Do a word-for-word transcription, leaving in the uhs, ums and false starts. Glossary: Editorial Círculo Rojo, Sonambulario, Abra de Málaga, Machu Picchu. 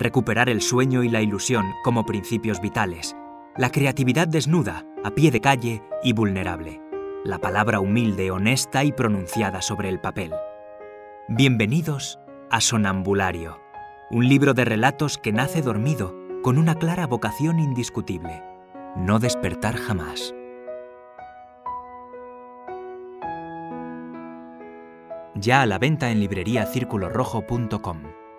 recuperar el sueño y la ilusión como principios vitales, la creatividad desnuda, a pie de calle y vulnerable, la palabra humilde, honesta y pronunciada sobre el papel. Bienvenidos a Sonambulario, un libro de relatos que nace dormido con una clara vocación indiscutible: no despertar jamás. Ya a la venta en librería circulo rojo punto com.